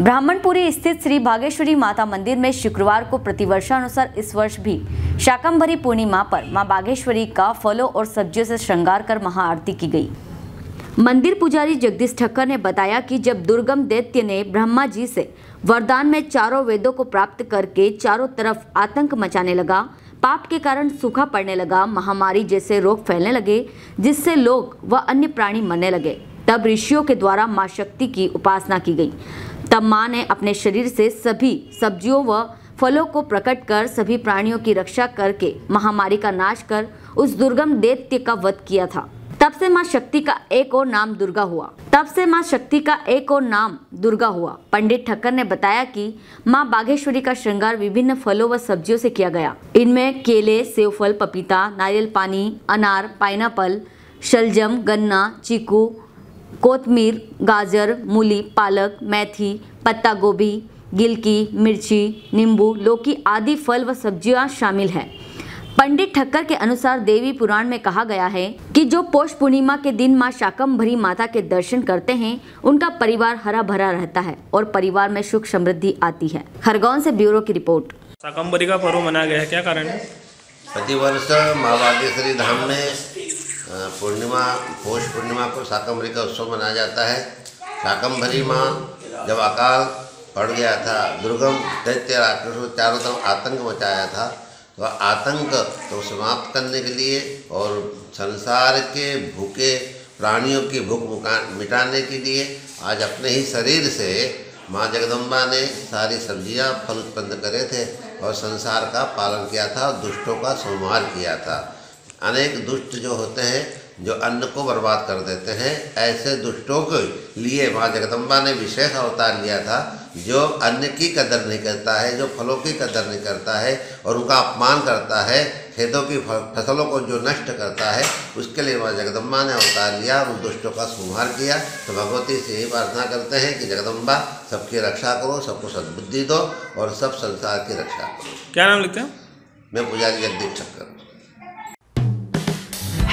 ब्राह्मणपुरी स्थित श्री बाघेश्वरी माता मंदिर में शुक्रवार को प्रतिवर्षानुसार इस वर्ष भी शाकम्भरी पूर्णिमा पर मां बाघेश्वरी का फलों और सब्जियों से श्रृंगार कर महाआरती की गई। मंदिर पुजारी जगदीश ठक्कर ने बताया कि जब दुर्गम दैत्य ने ब्रह्मा जी से वरदान में चारों वेदों को प्राप्त करके चारों तरफ आतंक मचाने लगा, पाप के कारण सूखा पड़ने लगा, महामारी जैसे रोग फैलने लगे जिससे लोग व अन्य प्राणी मरने लगे, तब ऋषियों के द्वारा मां शक्ति की उपासना की गई। तब मां ने अपने शरीर से सभी सब्जियों व फलों को प्रकट कर सभी प्राणियों की रक्षा करके महामारी का नाश कर उस दुर्गम दैत्य का वध किया था। तब से मां शक्ति का एक और नाम दुर्गा हुआ। पंडित ठक्कर ने बताया कि मां बाघेश्वरी का श्रृंगार विभिन्न फलों व सब्जियों से किया गया। इनमें केले, सेवफल, पपीता, नारियल पानी, अनार, पाइनएप्पल, शलजम, गन्ना, चीकू, कोतमीर, गाजर, मूली, पालक, मेथी, पत्ता गोभी, गिलकी, मिर्ची, नींबू, लौकी आदि फल व सब्जियां शामिल हैं। पंडित ठक्कर के अनुसार देवी पुराण में कहा गया है कि जो पौष पूर्णिमा के दिन मां शाकम्भरी माता के दर्शन करते हैं उनका परिवार हरा भरा रहता है और परिवार में सुख समृद्धि आती है। खरगोन से ब्यूरो की रिपोर्ट। शाकम्भरी का पर्व मनाया गया है, क्या कारण है? प्रतिवर्ष माँ बागेश्वरी धाम में पूर्णिमा, पौष पूर्णिमा को शाकम्भरी का उत्सव मनाया जाता है। शाकम्भरी माँ जब अकाल पड़ गया था, दुर्गम दैत्य राक्षस ने चारों तरफ आतंक मचाया था, तो आतंक को समाप्त करने के लिए और संसार के भूखे प्राणियों की भूख मिटाने के लिए आज अपने ही शरीर से माँ जगदम्बा ने सारी सब्जियाँ फल उत्पन्न करे थे और संसार का पालन किया था, दुष्टों का संहार किया था। अनेक दुष्ट जो होते हैं, जो अन्न को बर्बाद कर देते हैं, ऐसे दुष्टों के लिए माँ जगदम्बा ने विशेष अवतार लिया था। जो अन्न की कदर नहीं करता है, जो फलों की कदर नहीं करता है और उनका अपमान करता है, खेतों की फसलों को जो नष्ट करता है, उसके लिए माँ जगदम्बा ने अवतार लिया, उन दुष्टों का संहार किया। तो भगवती से यही प्रार्थना करते हैं कि जगदम्बा सबकी रक्षा करो, सबको सद्बुद्धि दो और सब संसार की रक्षा करो। क्या नाम लिखते हैं? मैं पुजारी जगदीश ठक्कर।